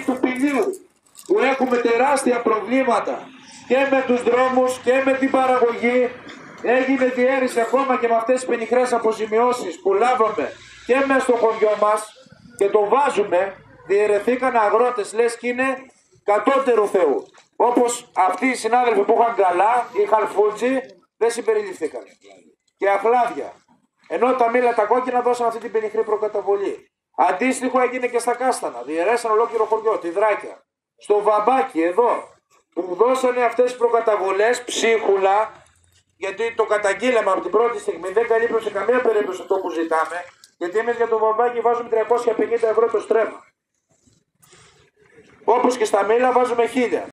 πολιτική του πηλίου, που έχουμε τεράστια προβλήματα και με τους δρόμους και με την παραγωγή. Έγινε διαίρεση ακόμα και με αυτές τις πενιχρές αποζημιώσεις που λάβαμε και μέσα στο χωριό μας και το βάζουμε. Διαιρεθήκαν αγρότες, λες, και είναι κατώτερου Θεού. Όπως αυτοί οι συνάδελφοι που είχαν καλά, οι χαλφούτζοι, δεν συμπεριληφθήκαν. Και αχλάδια. Ενώ τα μήλα τα κόκκινα δώσαν αυτή την πενιχρή προκαταβολή. Αντίστοιχο έγινε και στα κάστανα. Διαιρέσαν ολόκληρο χωριό, τη Δράκια. Στο Βαμπάκι, εδώ, που δώσανε αυτές τις προκαταβολές ψίχουλα, γιατί το καταγγείλαμε από την πρώτη στιγμή, δεν καλύπτωσε καμία περίπτωση αυτό που ζητάμε, γιατί εμείς για το Βαμπάκι βάζουμε 350 ευρώ το στρέμμα. Όπως και στα μήλα βάζουμε 1000.